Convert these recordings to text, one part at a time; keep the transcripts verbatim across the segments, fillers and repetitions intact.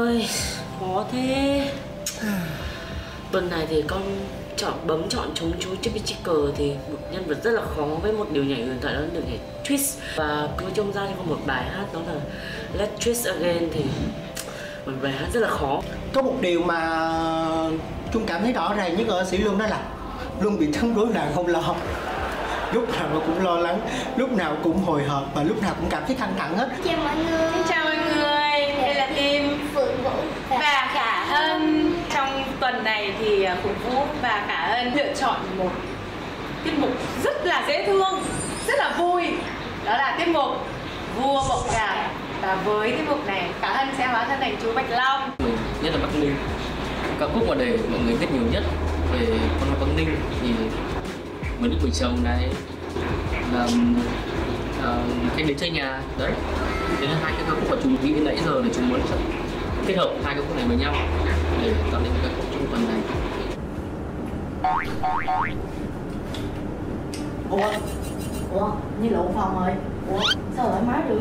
Ôi, khó thế. Tuần này thì con chọn bấm chọn trúng chú Chippie thì một nhân vật rất là khó với một điều nhảy huyền thoại, đó là điều nhảy twist. Và cuối trông ra thì có một bài hát đó là Let's twist again, thì một bài hát rất là khó. Có một điều mà Trung cảm thấy rõ ràng nhất ở Sĩ Luân đó là luôn bị thắng, đối là không lo, lúc nào mà cũng lo lắng, lúc nào cũng hồi hộp và lúc nào cũng cảm thấy căng thẳng hết. Chào mọi người. Chào mọi người. Đây là Kim, Phượng Vũ và Khả Hân. Trong tuần này thì Phượng Vũ và Khả Hân lựa chọn một tiết mục rất là dễ thương, rất là vui. Đó là tiết mục Vua Bọc Gà. Và với tiết mục này, Khả Hân sẽ hóa thân thành chú Bạch Long. Mình nhất là Bắc Ninh. Ca khúc mà để mọi người biết nhiều nhất về con Bắc Ninh thì mình đứa tuổi chồng này là uh, anh đến chơi nhà đấy. Thế nên hai cái ca khúc mà chúng nghĩ nãy giờ thì chúng muốn kết hợp hai ca khúc này với nhau để tạo nên ca khúc trong tuần này. Ủa, ủa, như lộn phòng rồi. Ủa, sao lại má được?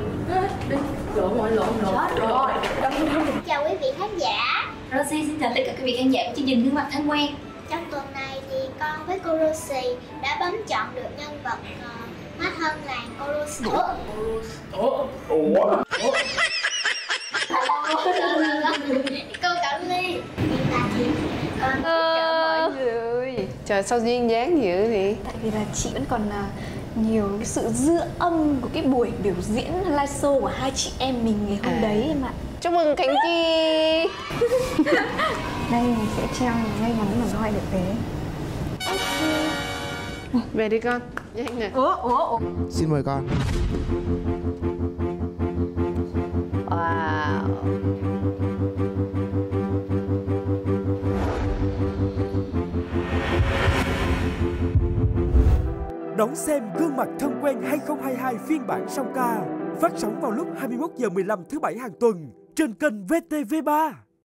Đi, lộn rồi, lộn rồi. Trời ơi, đông đông. Chào quý vị khán giả. Rosie xin chào tất cả quý vị khán giả của chương trình Gương Mặt Thân Quen. Trong tuần này thì con với cô Rosie đã bấm chọn được nhân vật uh, má thân làng cô Rosie. Ủa? Ủa? Cô Cẩm Ly. Con chào mọi người. Trời, sao duyên dáng dữ vậy? Tại vì là chị vẫn còn uh, nhiều cái sự dư âm của cái buổi biểu diễn live show của hai chị em mình ngày hôm à. đấy em ạ. Chúc mừng Khánh Chi. Đây mình sẽ treo ngay ngắn mà gọi được về. Về đi con, nhanh nè. Ủa, ủa, ủa. Xin mời con. Wow. Đón xem Gương Mặt Thân Quen hai không hai hai phiên bản song ca, phát sóng vào lúc hai mươi mốt giờ mười lăm thứ bảy hàng tuần trên kênh vê tê vê ba.